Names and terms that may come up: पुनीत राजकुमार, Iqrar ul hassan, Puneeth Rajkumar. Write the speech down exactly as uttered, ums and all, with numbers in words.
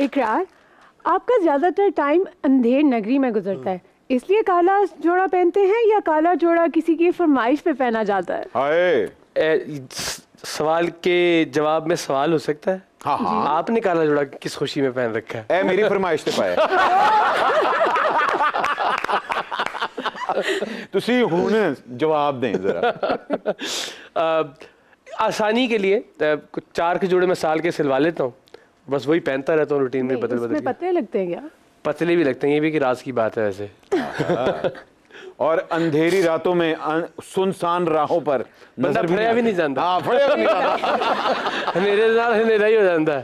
इकरार, आपका ज़्यादातर टाइम अंधेर नगरी में गुजरता है, इसलिए काला जोड़ा पहनते हैं या काला जोड़ा किसी की फरमाइश पे पहना जाता है? हाय, सवाल के जवाब में सवाल हो सकता है। हाँ हाँ। आपने काला जोड़ा किस खुशी में पहन रखा है? ए, मेरी फरमाइश पे पाया। तुसी हुने जवाब दें जरा। आसानी के लिए चार के जोड़े में साल के सिलवा लेता हूँ, बस वही पहनता रहता हूँ रूटीन में बदल बदल। पतले लगते हैं क्या? पतले भी लगते हैं, ये भी कि राज की बात है वैसे। और अंधेरी रातों में सुनसान राहों पर बंदा फड़िया भी नहीं जानता। हाँ, फड़िया भी नहीं जानता। मेरे साथ अंधेरा ही हो जाता है।